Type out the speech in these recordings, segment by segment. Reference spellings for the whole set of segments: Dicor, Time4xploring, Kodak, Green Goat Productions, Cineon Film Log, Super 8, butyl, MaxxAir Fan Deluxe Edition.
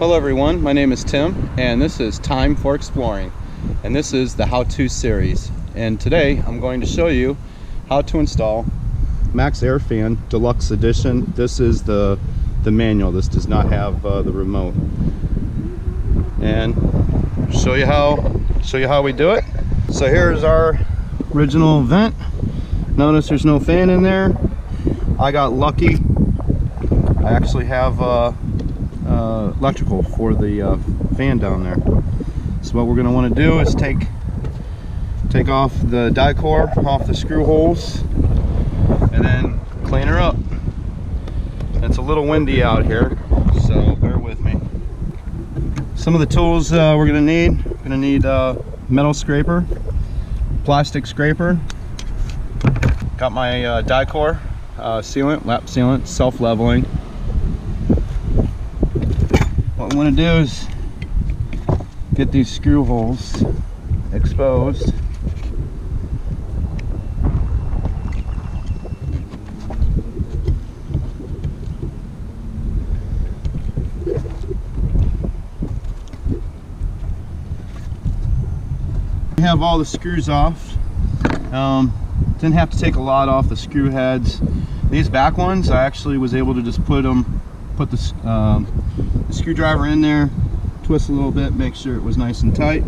Hello everyone, my name is Tim and this is Time for Exploring, and this is the how-to series, and today I'm going to show you how to install MaxxAir Fan Deluxe Edition. This is the manual. This does not have the remote, and show you how we do it. So here's our original vent. Notice there's no fan in there. I got lucky. I actually have electrical for the fan down there. So what we're going to want to do is take off the Dicor off the screw holes and then clean her up. It's a little windy out here, so bear with me. Some of the tools we're going to need. We're going to need a metal scraper, plastic scraper. Got my Dicor sealant, lap sealant, self-leveling. What we want to do is get these screw holes exposed. We have all the screws off. Didn't have to take a lot off the screw heads. These back ones, I actually was able to just put the screwdriver in there, twist a little bit, make sure it was nice and tight.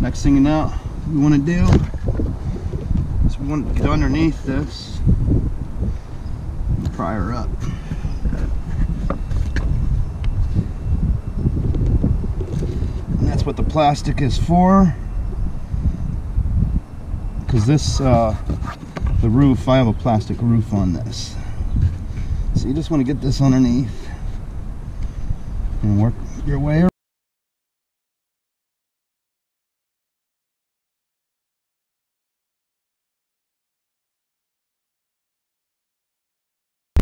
Next thing you know, what we want to do is we want to get underneath this and pry her up. And that's what the plastic is for, because this, the roof, I have a plastic roof on this. So you just want to get this underneath and work your way around.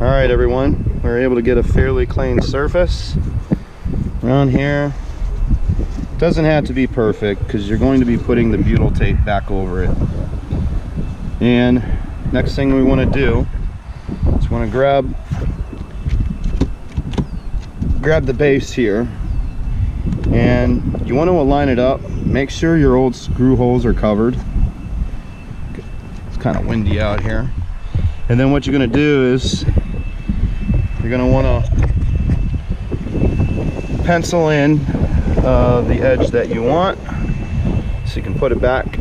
All right, everyone, we're able to get a fairly clean surface around here. It doesn't have to be perfect because you're going to be putting the butyl tape back over it. And next thing we want to do is want to grab the base here, and you want to align it up. Make sure your old screw holes are covered. It's kind of windy out here. And then what you're going to do is you're going to want to pencil in the edge that you want, so you can put it back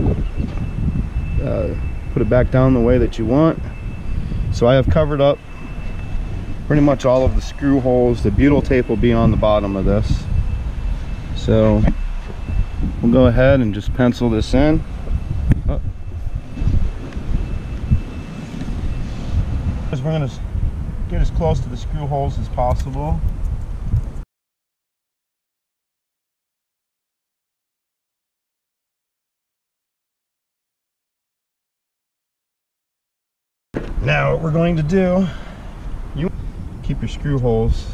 down the way that you want. So I have covered up pretty much all of the screw holes. The butyl tape will be on the bottom of this, so we'll go ahead and just pencil this in. Oh. We're going to get as close to the screw holes as possible. Now what we're going to do, keep your screw holes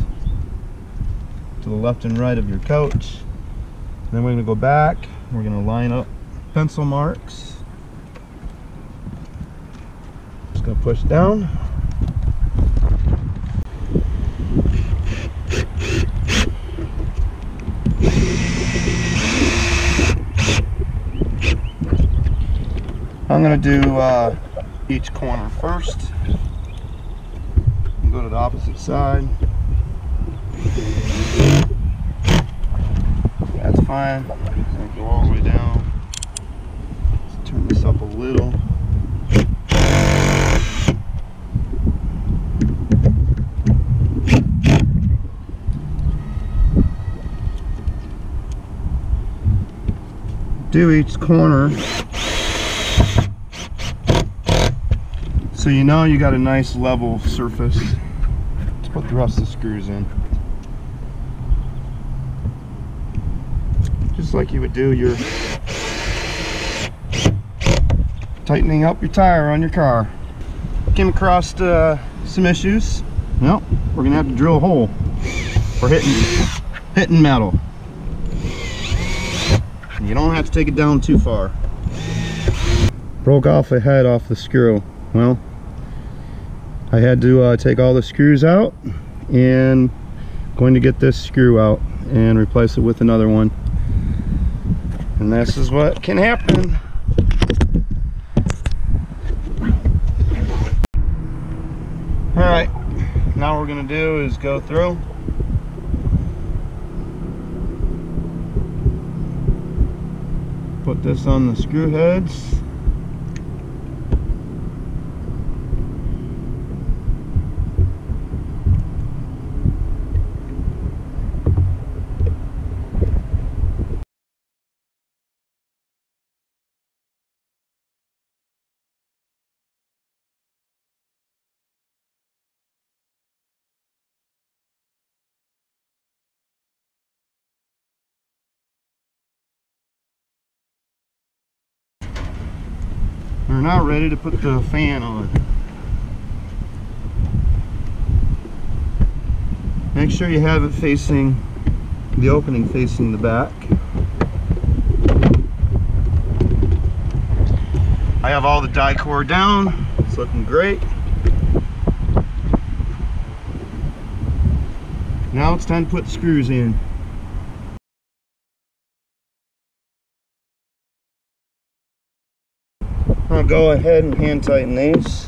to the left and right of your coach. And then we're going to go back. We're going to line up pencil marks. Just going to push down. I'm going to do each corner first. Go to the opposite side. That's fine. Go all the way down. Let's turn this up a little. Do each corner so you know you got a nice level surface. Put the rest of the screws in, just like you would do your tightening up your tire on your car. Came across some issues. Well, we're gonna have to drill a hole for hitting metal. You don't have to take it down too far. Broke off a head off the screw. Well, I had to take all the screws out and going to get this screw out and replace it with another one. And this is what can happen. All right, now what we're gonna do is go through. Put this on the screw heads. We're now ready to put the fan on. Make sure you have it facing, the opening facing the back. I have all the Dicor down, it's looking great. Now it's time to put the screws in. I'll go ahead and hand tighten these.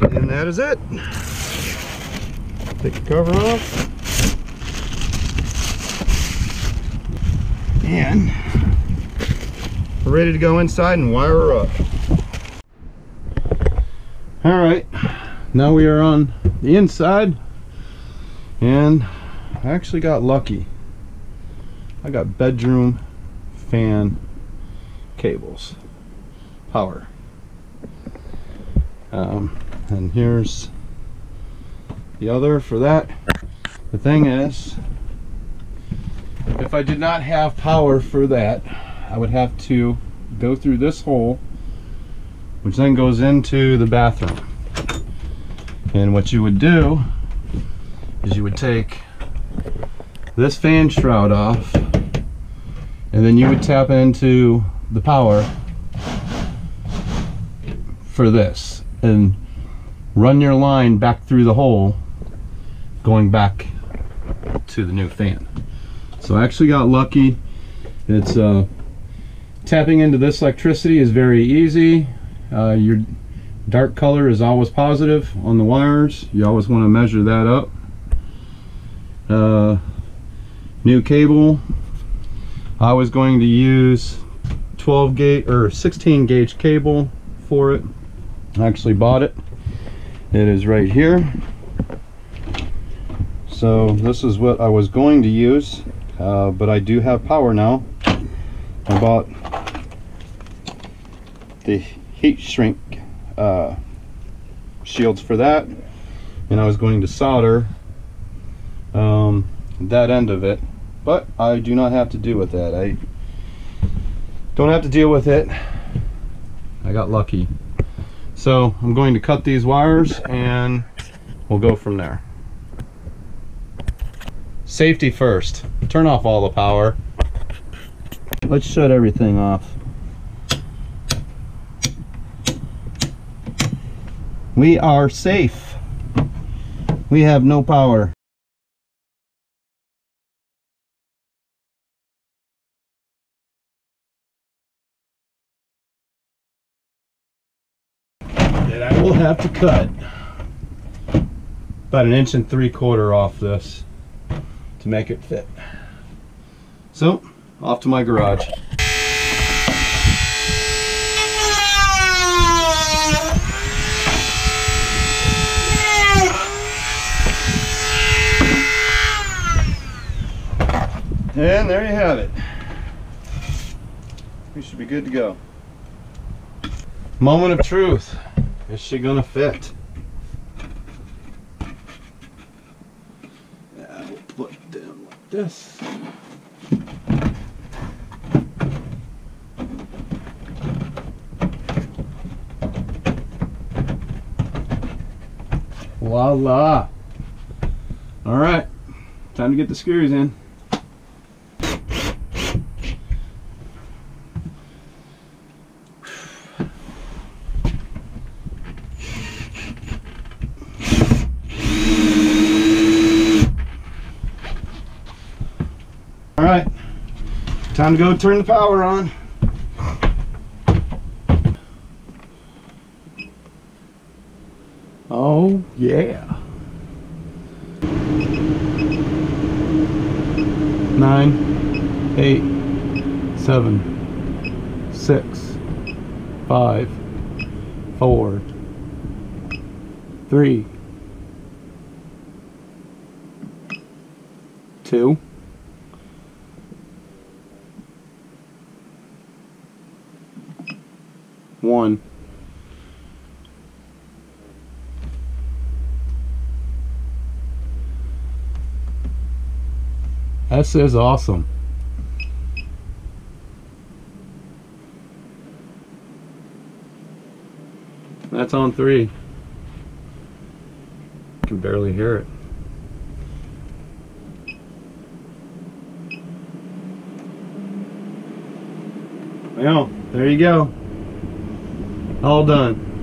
And that is it. Take the cover off. And we're ready to go inside and wire her up. Alright, now we are on the inside. And I actually got lucky. I got bedroom fan cables, power, and here's the other for that. The thing is, if I did not have power for that, I would have to go through this hole, which then goes into the bathroom. And what you would do is you would take this fan shroud off, and then you would tap into the power for this and run your line back through the hole going back to the new fan. So I actually got lucky. It's tapping into this electricity is very easy. Your dark color is always positive on the wires. You always want to measure that up. New cable, I was going to use 12 gauge or 16 gauge cable for it. I actually bought it. It is right here. So this is what I was going to use, but I do have power now. I bought the heat shrink shields for that, and I was going to solder that end of it, but I do not have to deal with that. I don't have to deal with it. I got lucky. So I'm going to cut these wires and we'll go from there. Safety first. Turn off all the power. Let's shut everything off. We are safe. We have no power. I will have to cut about 1 3/4 inches off this to make it fit. So, off to my garage. And there you have it. We should be good to go. Moment of truth. Is she gonna fit? Yeah, we'll put them like this. La la. All right, time to get the screws in. Alright, time to go turn the power on. Oh yeah. 9, 8, 7, 6, 5, 4, 3, 2. One. This is awesome. That's on 3. I can barely hear it. Well, there you go. All done.